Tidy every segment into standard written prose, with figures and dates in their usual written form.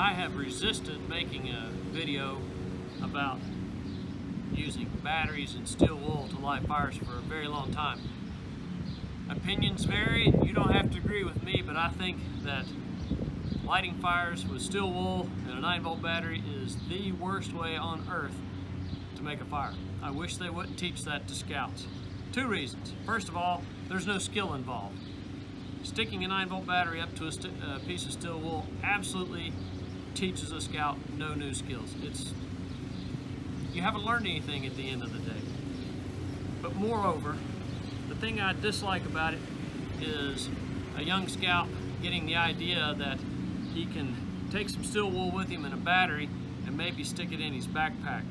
I have resisted making a video about using batteries and steel wool to light fires for a very long time. Opinions vary. You don't have to agree with me, but I think that lighting fires with steel wool and a 9-volt battery is the worst way on earth to make a fire. I wish they wouldn't teach that to scouts. 2 reasons. First of all, there's no skill involved. Sticking a 9-volt battery up to a piece of steel wool absolutely teaches a scout no new skills. You haven't learned anything at the end of the day. But moreover, the thing I dislike about it is a young scout getting the idea that he can take some steel wool with him and a battery and maybe stick it in his backpack.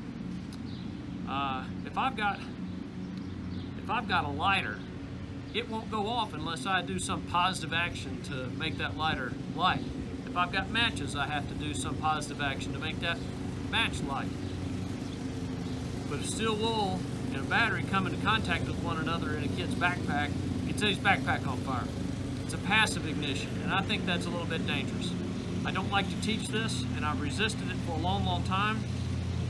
If I've got a lighter, it won't go off unless I do some positive action to make that lighter light. If I've got matches, I have to do some positive action to make that match light. But if steel wool and a battery come into contact with one another in a kid's backpack, it sets his backpack on fire. It's a passive ignition, and I think that's a little bit dangerous. I don't like to teach this, and I've resisted it for a long, long time,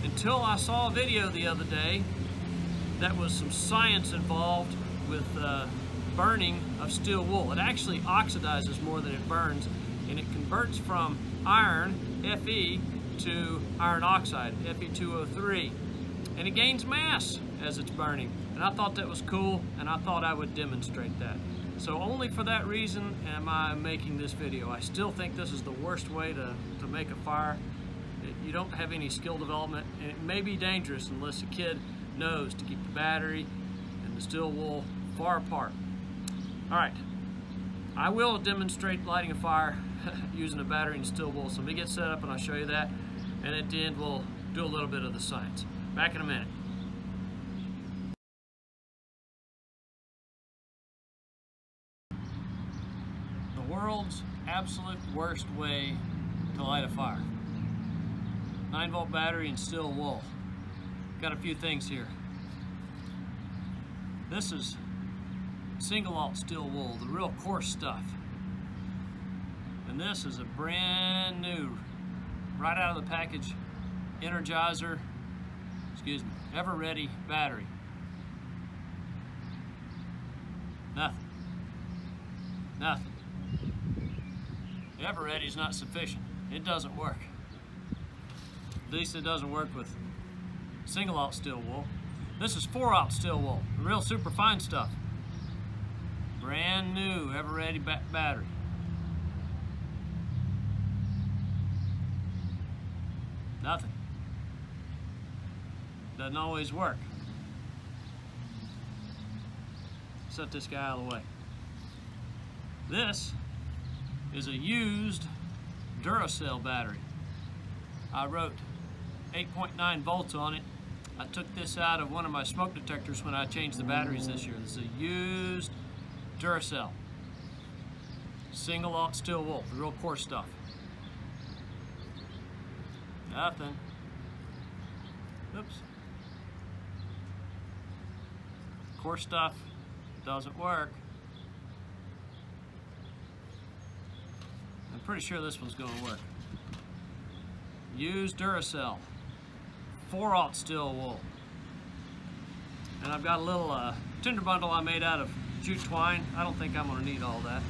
until I saw a video the other day that was some science involved with burning of steel wool. It actually oxidizes more than it burns, and it converts from iron, Fe, to iron oxide, Fe2O3, and it gains mass as it's burning. And I thought that was cool, and I thought I would demonstrate that. So only for that reason am I making this video. I still think this is the worst way to make a fire. You don't have any skill development, and it may be dangerous unless a kid knows to keep the battery and the steel wool far apart. All right, I will demonstrate lighting a fire using a battery and steel wool. So let me get set up and I'll show you that. And at the end, we'll do a little bit of the science. Back in a minute. The world's absolute worst way to light a fire. 9-volt battery and steel wool. Got a few things here. This is single-alt steel wool, the real coarse stuff. And this is a brand new, right out of the package, Eveready battery. Nothing. Eveready's not sufficient. It doesn't work. At least it doesn't work with single-alt steel wool. This is 4-alt steel wool, the real super fine stuff. Brand new Eveready battery. Nothing. Doesn't always work. Set this guy out of the way. This is a used Duracell battery. I wrote 8.9 volts on it. I took this out of one of my smoke detectors when I changed the batteries this year. This is a used Duracell. Single-alt steel wool, the real coarse stuff. Nothing. Oops. Coarse stuff doesn't work. I'm pretty sure this one's going to work. Used Duracell, 4-alt steel wool. And I've got a little tinder bundle I made out of jute twine. I don't think I'm going to need all that.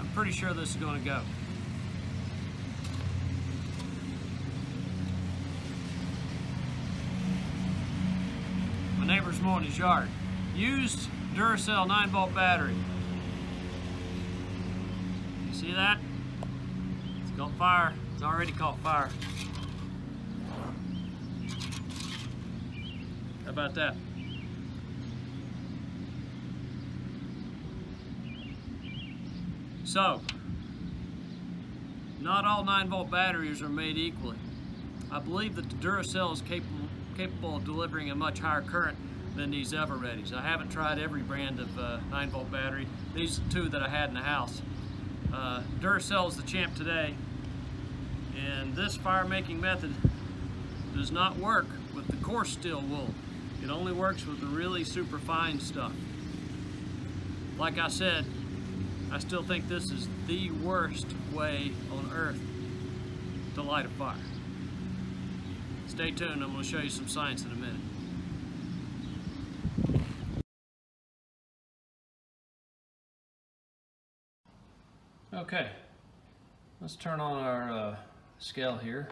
I'm pretty sure this is going to go. My neighbor's mowing his yard. Used Duracell 9-volt battery. You see that? It's caught fire. It's already caught fire. How about that? So, not all 9-volt batteries are made equally. I believe that the Duracell is capable of delivering a much higher current than these Evereadys. I haven't tried every brand of 9-volt battery. These are 2 that I had in the house. Duracell is the champ today, and this fire making method does not work with the coarse steel wool. It only works with the really super fine stuff. Like I said, I still think this is the worst way on earth to light a fire. Stay tuned, I'm going to show you some science in a minute. Okay, let's turn on our scale here.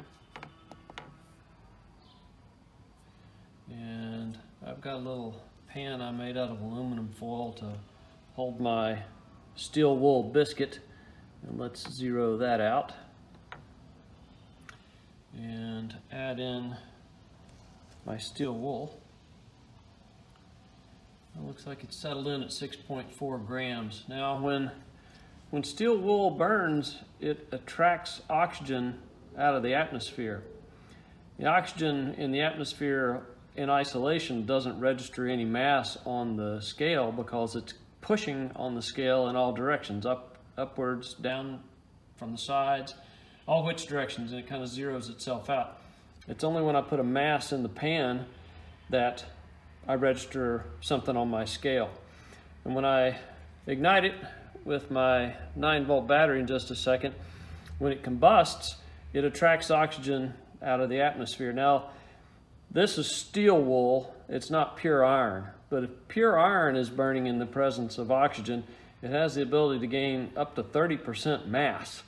And I've got a little pan I made out of aluminum foil to hold my steel wool biscuit, and let's zero that out and add in my steel wool. It looks like it's settled in at 6.4 grams. Now when steel wool burns, it attracts oxygen out of the atmosphere. The oxygen in the atmosphere in isolation doesn't register any mass on the scale because it's pushing on the scale in all directions, upwards, down from the sides, all which directions, and it kind of zeroes itself out. It's only when I put a mass in the pan that I register something on my scale. And when I ignite it with my 9-volt battery in just a second, when it combusts, it attracts oxygen out of the atmosphere. Now, this is steel wool, it's not pure iron, but if pure iron is burning in the presence of oxygen, it has the ability to gain up to 30% mass.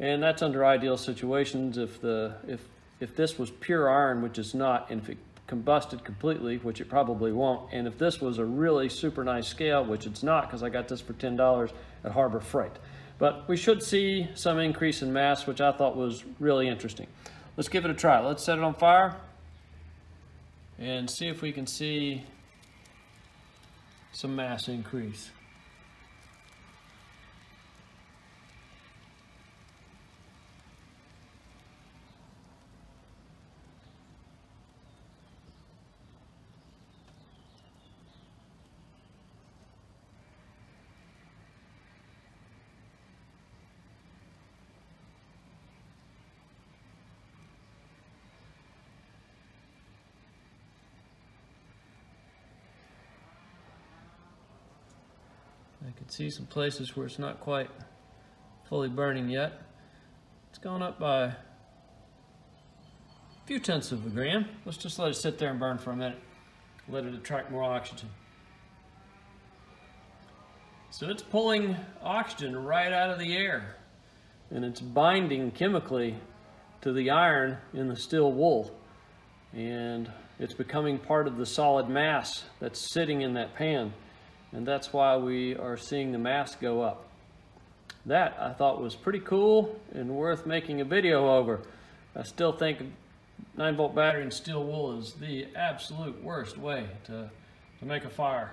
And that's under ideal situations. If this was pure iron, which it's not, and if it combusted completely, which it probably won't, and if this was a really super nice scale, which it's not, because I got this for $10 at Harbor Freight. But we should see some increase in mass, which I thought was really interesting. Let's give it a try. Let's set it on fire and see if we can see some mass increase. I can see some places where it's not quite fully burning yet. It's gone up by a few tenths of a gram. Let's just let it sit there and burn for a minute. Let it attract more oxygen. So it's pulling oxygen right out of the air, and it's binding chemically to the iron in the steel wool, and it's becoming part of the solid mass that's sitting in that pan. And that's why we are seeing the mass go up. That I thought was pretty cool and worth making a video over. I still think 9-volt battery and steel wool is the absolute worst way to make a fire.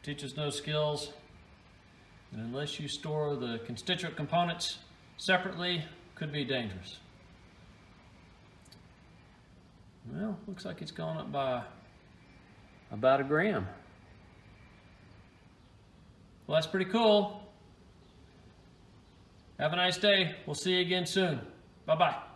It teaches no skills, and unless you store the constituent components separately, could be dangerous. Well, looks like it's gone up by about a gram. Well, that's pretty cool. Have a nice day. We'll see you again soon. Bye-bye.